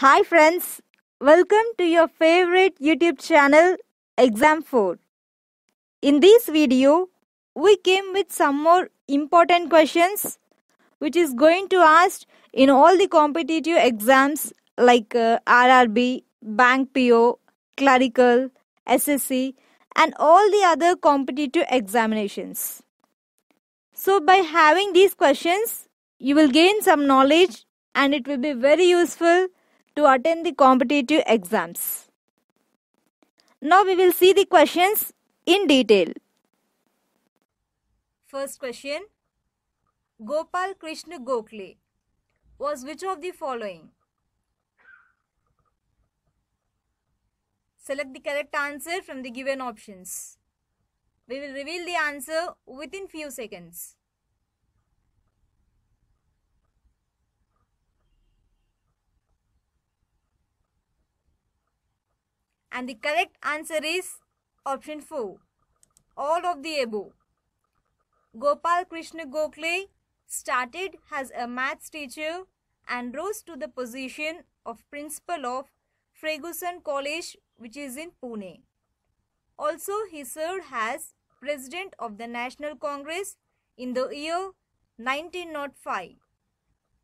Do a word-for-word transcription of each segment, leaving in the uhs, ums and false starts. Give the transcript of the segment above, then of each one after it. Hi friends, welcome to your favorite YouTube channel Exam four. In this video, we came with some more important questions which is going to ask in all the competitive exams like uh, R R B, Bank P O, Clerical, S S C and all the other competitive examinations. So by having these questions, you will gain some knowledge and it will be very useful to attend the competitive exams. Now we will see the questions in detail. First question. Gopal Krishna Gokhale was which of the following? Select the correct answer from the given options. We will reveal the answer within few seconds. And the correct answer is option four. All of the above. Gopal Krishna Gokhale started as a maths teacher and rose to the position of principal of Ferguson College, which is in Pune. Also, he served as president of the National Congress in the year nineteen oh five.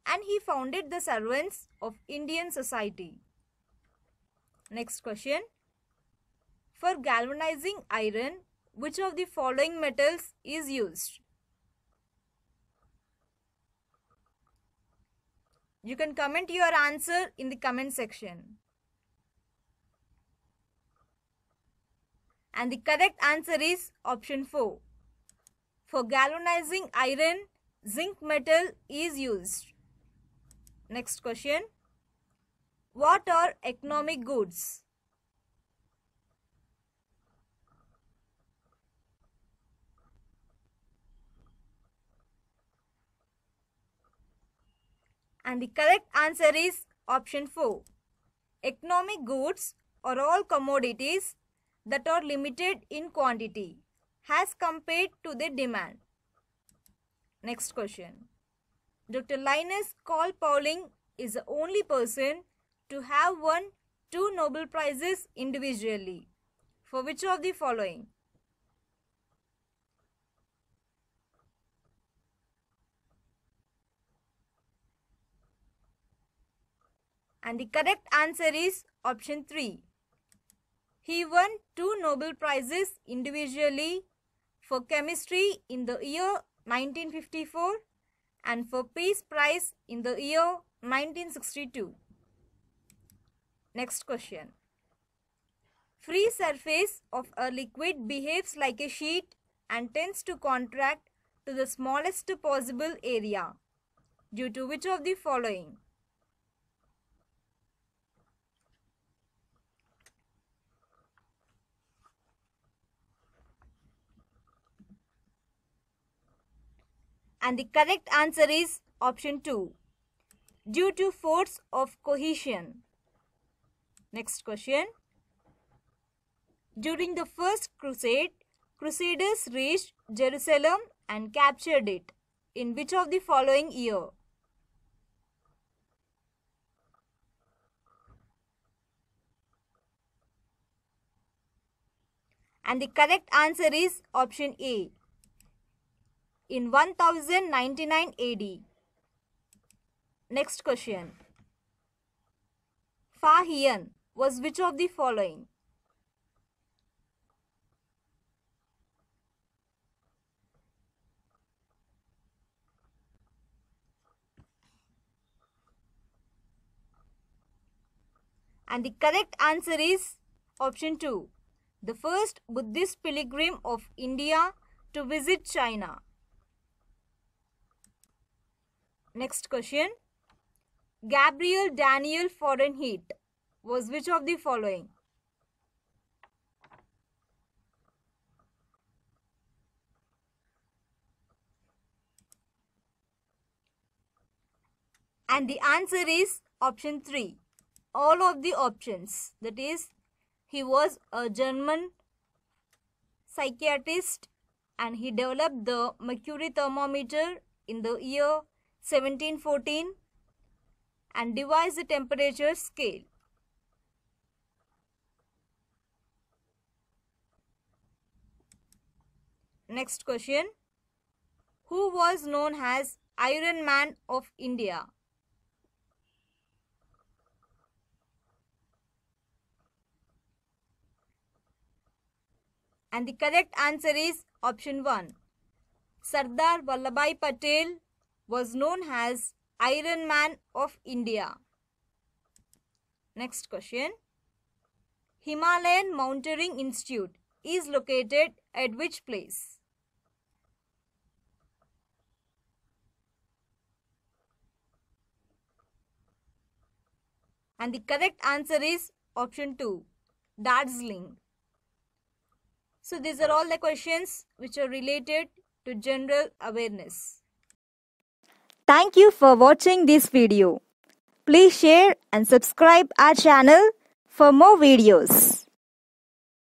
And he founded the Servants of Indian Society. Next question. For galvanizing iron, which of the following metals is used? You can comment your answer in the comment section. And the correct answer is option four. For galvanizing iron, zinc metal is used. Next question. What are economic goods? And the correct answer is option four. Economic goods are all commodities that are limited in quantity as compared to the demand. Next question. Doctor Linus Carl Pauling is the only person to have won two Nobel Prizes individually. For which of the following? And the correct answer is option three. He won two Nobel Prizes individually, for chemistry in the year nineteen fifty-four and for Peace Prize in the year nineteen sixty-two. Next question. Free surface of a liquid behaves like a sheet and tends to contract to the smallest possible area. Due to which of the following? And the correct answer is option two. Due to force of cohesion. Next question. During the First Crusade, Crusaders reached Jerusalem and captured it. In which of the following year? And the correct answer is option A. In one thousand ninety-nine A D. Next question. Fa Hien was which of the following? And the correct answer is option two. The first Buddhist pilgrim of India to visit China. Next question. Gabriel Daniel Fahrenheit was which of the following? And the answer is option three. All of the options. That is, he was a German psychiatrist and he developed the mercury thermometer in the year seventeen fourteen and devise the temperature scale. Next question. Who was known as Iron Man of India? And the correct answer is option one. Sardar Vallabhai Patel was known as Iron Man of India. Next question. Himalayan Mountaineering Institute is located at which place? And the correct answer is option two, Darjeeling. So these are all the questions which are related to general awareness. Thank you for watching this video. Please share and subscribe our channel for more videos.